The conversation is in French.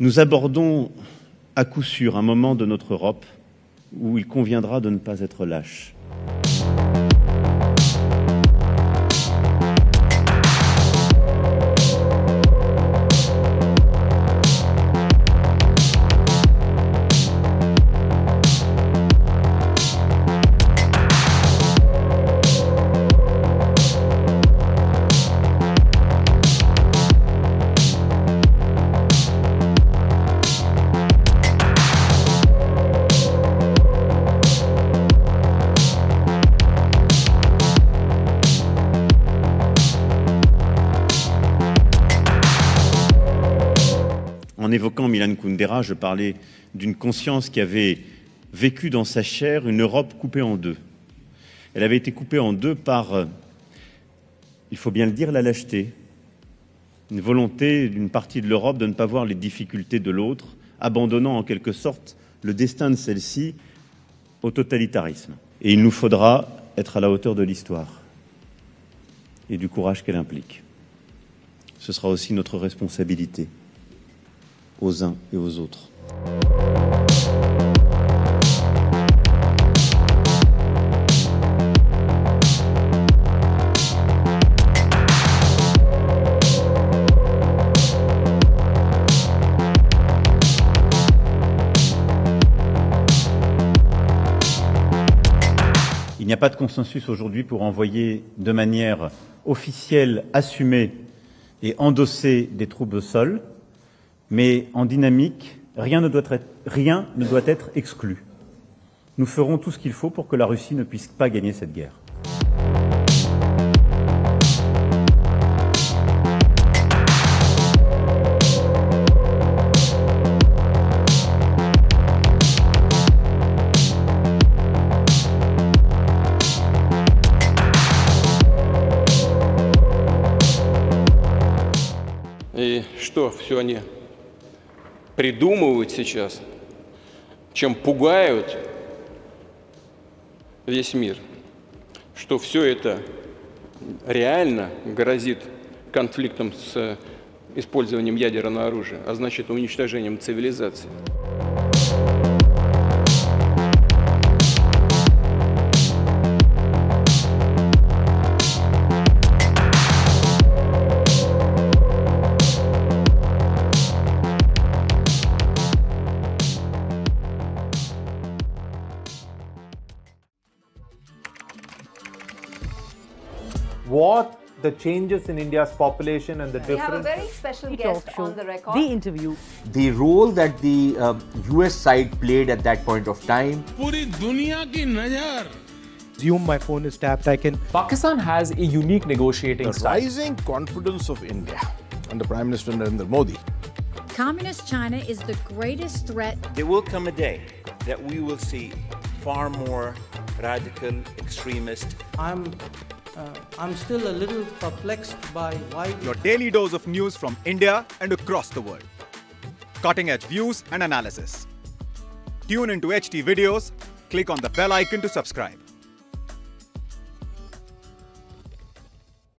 Nous abordons à coup sûr un moment de notre Europe où il conviendra de ne pas être lâche. En évoquant Milan Kundera, je parlais d'une conscience qui avait vécu dans sa chair une Europe coupée en deux. Elle avait été coupée en deux par, il faut bien le dire, la lâcheté, une volonté d'une partie de l'Europe de ne pas voir les difficultés de l'autre, abandonnant en quelque sorte le destin de celle-ci au totalitarisme. Et il nous faudra être à la hauteur de l'histoire et du courage qu'elle implique. Ce sera aussi notre responsabilité. Aux uns et aux autres. Il n'y a pas de consensus aujourd'hui pour envoyer de manière officielle, assumée et endossée des troupes au sol. Mais en dynamique, rien ne doit être exclu. Nous ferons tout ce qu'il faut pour que la Russie ne puisse pas gagner cette guerre. Et что, все они придумывают сейчас, чем пугают весь мир, что все это реально грозит конфликтом с использованием ядерного оружия, а значит уничтожением цивилизации. What the changes in India's population and the difference. We have a very special guest on the record. The interview. The role that the US side played at that point of time. Puri duniya ki nazar. Assume my phone is tapped, I can. Pakistan has a unique negotiating style. The rising confidence of India under Prime Minister Narendra Modi. Communist China is the greatest threat. There will come a day that we will see far more radical extremist. I'm still a little perplexed by why... Your daily dose of news from India and across the world. Cutting-edge views and analysis. Tune into HT videos, click on the bell icon to subscribe.